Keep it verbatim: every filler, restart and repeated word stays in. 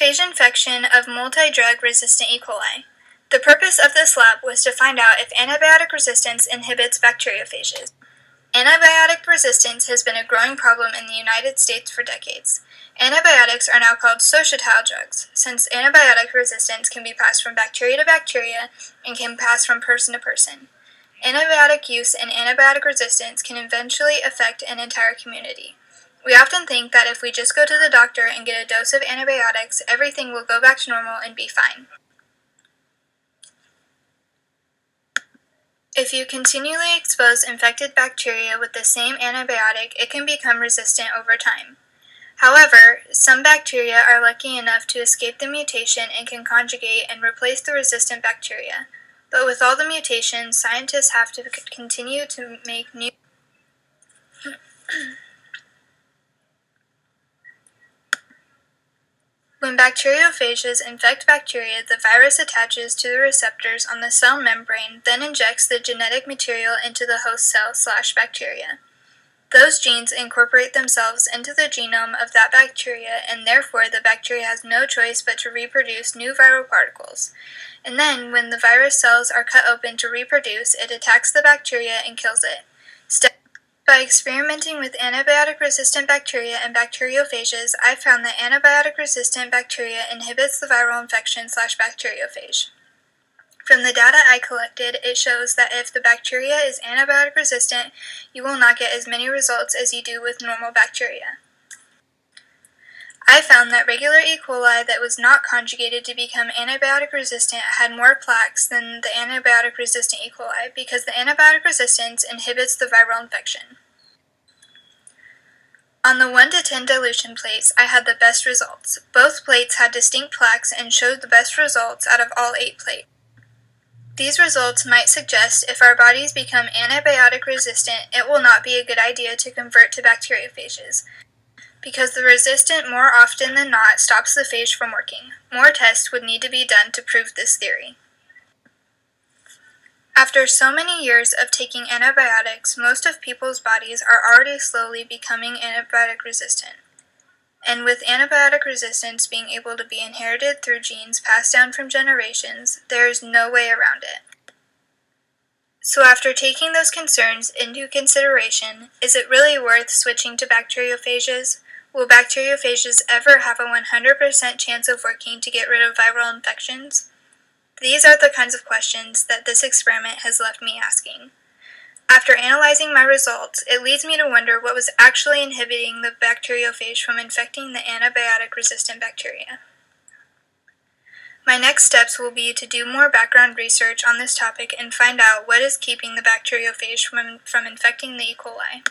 Phage infection of multi-drug resistant E. coli. The purpose of this lab was to find out if antibiotic resistance inhibits bacteriophages. Antibiotic resistance has been a growing problem in the United States for decades. Antibiotics are now called sociatile drugs, since antibiotic resistance can be passed from bacteria to bacteria and can pass from person to person. Antibiotic use and antibiotic resistance can eventually affect an entire community. We often think that if we just go to the doctor and get a dose of antibiotics, everything will go back to normal and be fine. If you continually expose infected bacteria with the same antibiotic, it can become resistant over time. However, some bacteria are lucky enough to escape the mutation and can conjugate and replace the resistant bacteria. But with all the mutations, scientists have to continue to make new... When bacteriophages infect bacteria, the virus attaches to the receptors on the cell membrane, then injects the genetic material into the host cell slash bacteria. Those genes incorporate themselves into the genome of that bacteria, and therefore the bacteria has no choice but to reproduce new viral particles. And then, when the virus cells are cut open to reproduce, it attacks the bacteria and kills it. Step By experimenting with antibiotic-resistant bacteria and bacteriophages, I found that antibiotic-resistant bacteria inhibits the viral infection slash bacteriophage. From the data I collected, it shows that if the bacteria is antibiotic-resistant, you will not get as many results as you do with normal bacteria. I found that regular E. coli that was not conjugated to become antibiotic-resistant had more plaques than the antibiotic-resistant E. coli because the antibiotic resistance inhibits the viral infection. On the one to ten dilution plates, I had the best results. Both plates had distinct plaques and showed the best results out of all eight plates. These results might suggest if our bodies become antibiotic-resistant, it will not be a good idea to convert to bacteriophages, because the resistant more often than not stops the phage from working. More tests would need to be done to prove this theory. After so many years of taking antibiotics, most of people's bodies are already slowly becoming antibiotic resistant. And with antibiotic resistance being able to be inherited through genes passed down from generations, there is no way around it. So after taking those concerns into consideration, is it really worth switching to bacteriophages? Will bacteriophages ever have a one hundred percent chance of working to get rid of viral infections? These are the kinds of questions that this experiment has left me asking. After analyzing my results, it leads me to wonder what was actually inhibiting the bacteriophage from infecting the antibiotic-resistant bacteria. My next steps will be to do more background research on this topic and find out what is keeping the bacteriophage from, from infecting the E. coli.